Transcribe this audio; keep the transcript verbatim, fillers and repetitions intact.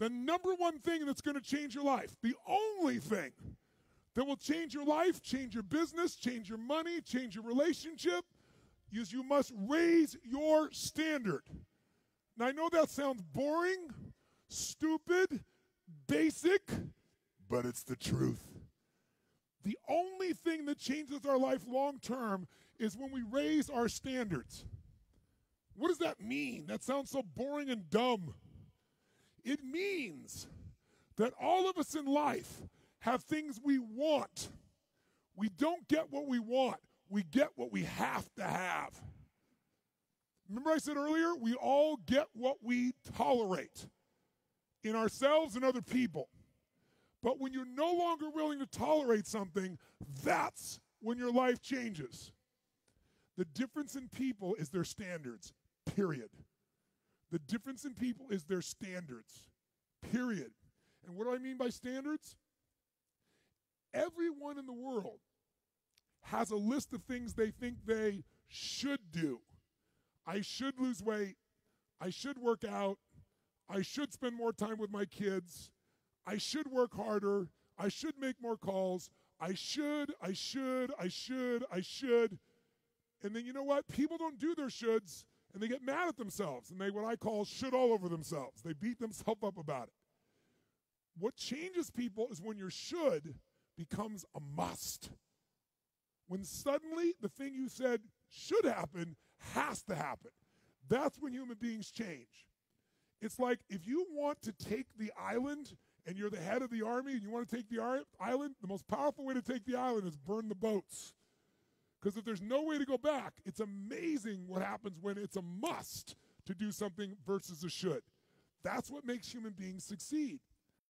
The number one thing that's going to change your life, the only thing that will change your life, change your business, change your money, change your relationship, is you must raise your standard. Now, I know that sounds boring, stupid, basic, but it's the truth. The only thing that changes our life long-term is when we raise our standards. What does that mean? That sounds so boring and dumb. It means that all of us in life have things we want. We don't get what we want. We get what we have to have. Remember I said earlier, we all get what we tolerate in ourselves and other people. But when you're no longer willing to tolerate something, that's when your life changes. The difference in people is their standards, period. The difference in people is their standards, period. And what do I mean by standards? Everyone in the world has a list of things they think they should do. I should lose weight. I should work out. I should spend more time with my kids. I should work harder. I should make more calls. I should, I should, I should, I should. And then you know what? People don't do their shoulds, and they get mad at themselves, and they, what I call, should all over themselves. They beat themselves up about it. What changes people is when your should becomes a must. When suddenly the thing you said should happen has to happen. That's when human beings change. It's like if you want to take the island and you're the head of the army and you want to take the island, the most powerful way to take the island is burn the boats. Because if there's no way to go back, it's amazing what happens when it's a must to do something versus a should. That's what makes human beings succeed.